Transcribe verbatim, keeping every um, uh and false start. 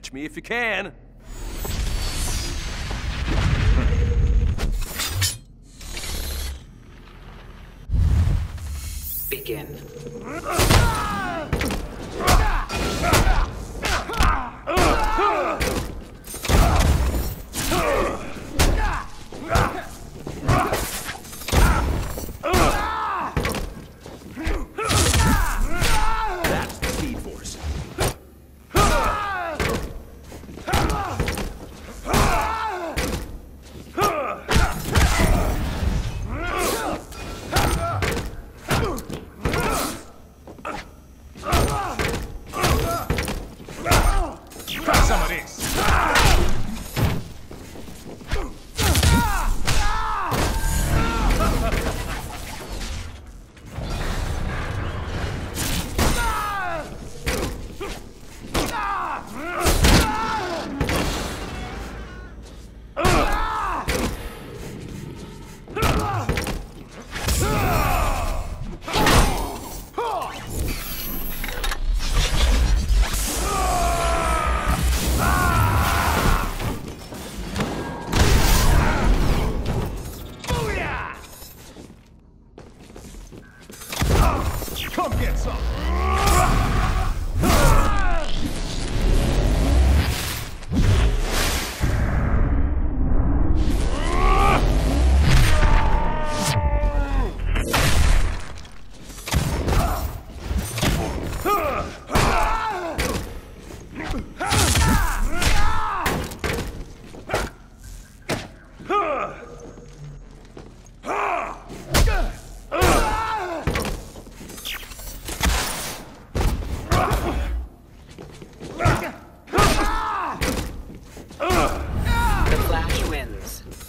Catch me if you can. Begin. Come get some! The Flash wins.